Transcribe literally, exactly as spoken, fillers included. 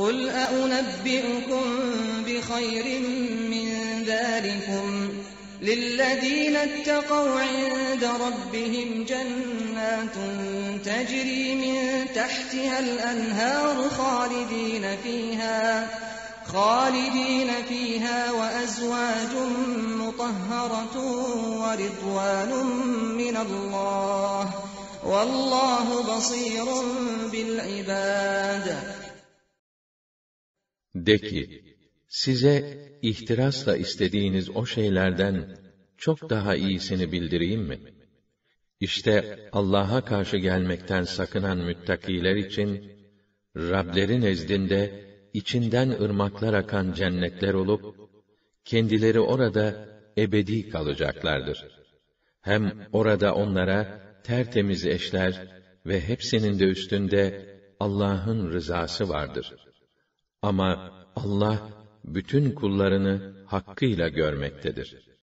قل أنبئكم بخير من ذلكم للذين اتقوا عند ربهم جنات تجري من تحتها الأنهار خالدين فيها خالدين فيها وأزواج مطهرة ورضوان من الله والله بصير بالعباد. De ki, size ihtirasla istediğiniz o şeylerden çok daha iyisini bildireyim mi? İşte Allah'a karşı gelmekten sakınan müttakiler için, Rablerin nezdinde içinden ırmaklar akan cennetler olup, kendileri orada ebedi kalacaklardır. Hem orada onlara tertemiz eşler ve hepsinin de üstünde Allah'ın rızası vardır. Ama Allah bütün kullarını hakkıyla görmektedir.